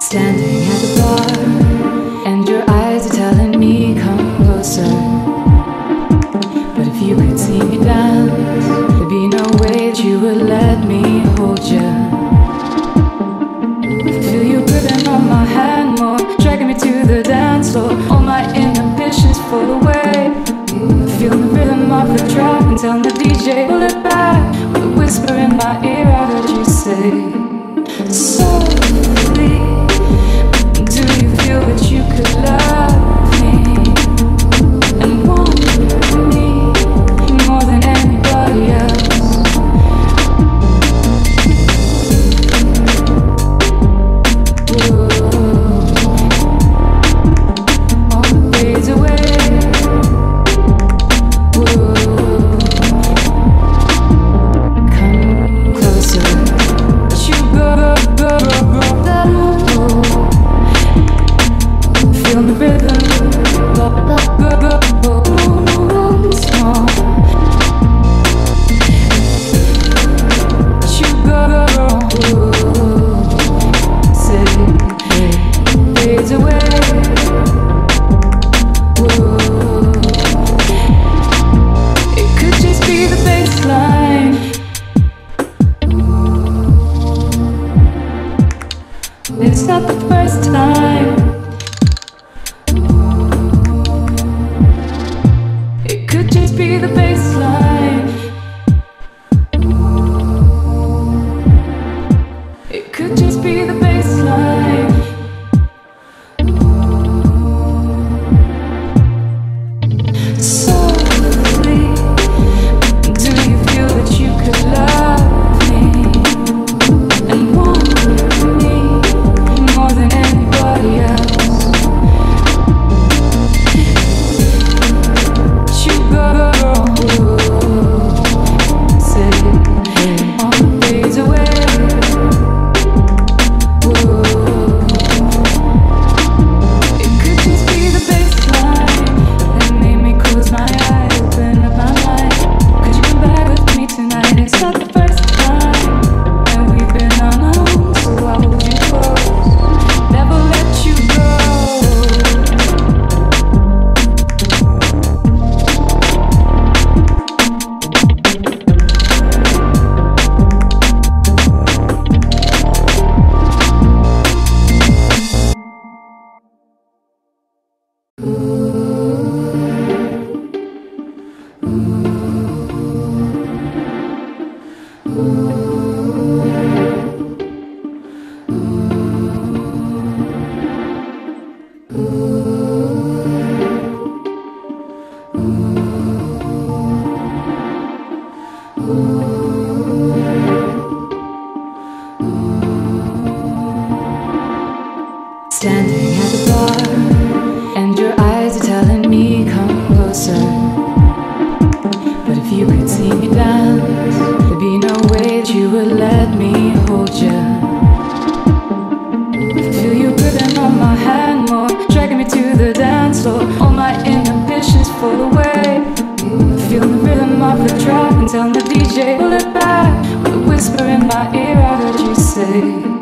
Standing at the bar, and your eyes are telling me come closer. But if you could see me dance, there'd be no way that you would let me hold you. I feel you gripping on my hand more, dragging me to the dance floor. All my inhibitions fall away. I feel the rhythm of the track and telling the DJ pull it back. With a whisper in my ear, I heard you say, softly. But you could love me and want me more than anybody else. Ooh. All the fades away. Ooh. Come closer, but you go the rhythm, fades away. Ooh. It could just be the bass line. Ooh. It's not the first time. Could just be the baseline. Ooh. It could just be the baseline. Ooh. Softly, do you feel that you could love me and want me more than anybody else? Standing at the bar, and your eyes are telling me come closer. But if you could see me dance, there'd be no way that you would let me hold you. I feel you gripping on my hand more, dragging me to the dance floor. All my inhibitions fall away. I feel the rhythm of the track and telling the DJ pull it back. With a whisper in my ear, I heard you say.